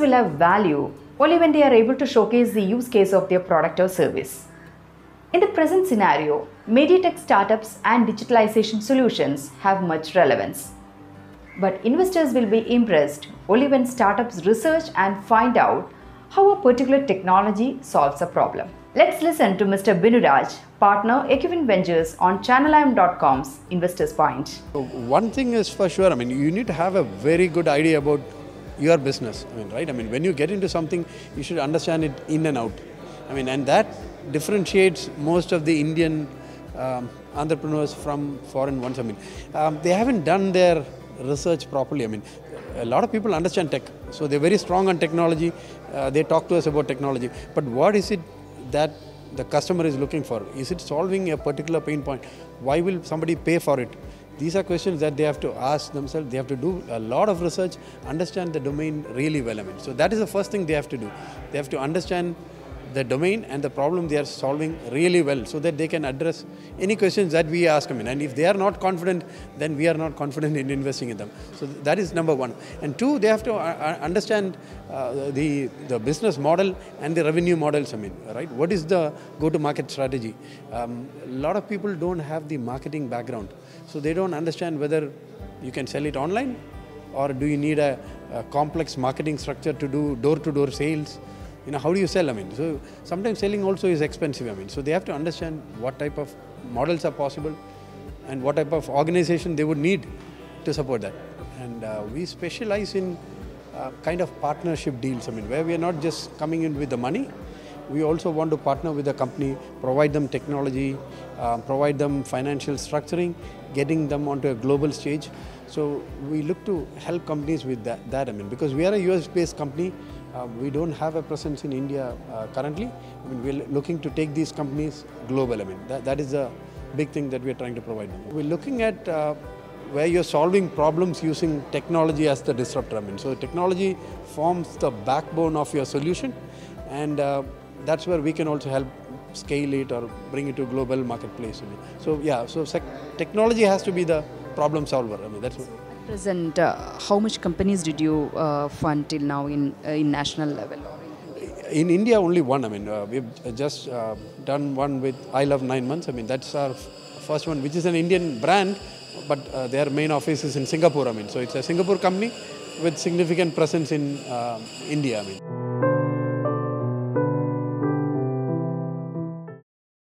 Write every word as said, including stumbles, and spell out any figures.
will have value only when they are able to showcase the use case of their product or service. In the present scenario, medi-tech startups and digitalization solutions have much relevance. But investors will be impressed only when startups research and find out how a particular technology solves a problem. Let's listen to Mister Binuraj, partner Equifin Ventures, on Channeliam dot com's Investors Point. One thing is for sure, I mean, you need to have a very good idea about your business, I mean, right? I mean, when you get into something, you should understand it in and out. I mean, and that differentiates most of the Indian um, entrepreneurs from foreign ones. I mean, um, they haven't done their research properly. I mean, a lot of people understand tech, so they're very strong on technology. Uh, they talk to us about technology, but what is it that the customer is looking for? Is it solving a particular pain point? Why will somebody pay for it? These are questions that they have to ask themselves. They have to do a lot of research, understand the domain really well. I mean, so that is the first thing they have to do. They have to understand the domain and the problem they are solving really well, so that they can address any questions that we ask them. And if they are not confident, then we are not confident in investing in them. So that is number one. And two, they have to understand uh, the, the business model and the revenue models, I mean, right? What is the go-to-market strategy? Um, a lot of people don't have the marketing background, so they don't understand whether you can sell it online, or do you need a, a complex marketing structure to do door-to-door sales? You know, how do you sell? I mean, so sometimes selling also is expensive. I mean, so they have to understand what type of models are possible and what type of organization they would need to support that. And uh, we specialize in uh, kind of partnership deals. I mean, where we are not just coming in with the money, we also want to partner with the company, provide them technology, uh, provide them financial structuring, getting them onto a global stage. So we look to help companies with that, that I mean, because we are a U S-based company. Uh, we don't have a presence in India uh, currently. I mean, we're looking to take these companies global. I mean, that, that is a big thing that we're trying to provide them. We're looking at uh, where you're solving problems using technology as the disruptor. I mean, so technology forms the backbone of your solution, and uh, that's where we can also help scale it or bring it to global marketplace. I mean, so yeah, so sec technology has to be the problem solver. I mean, that's what. Present, uh, how much companies did you uh, fund till now in uh, in national level? In India, only one. I mean, uh, we've just uh, done one with I Love Nine Months. I mean, that's our first one, which is an Indian brand, but uh, their main office is in Singapore. I mean, so it's a Singapore company with significant presence in uh, India. I mean.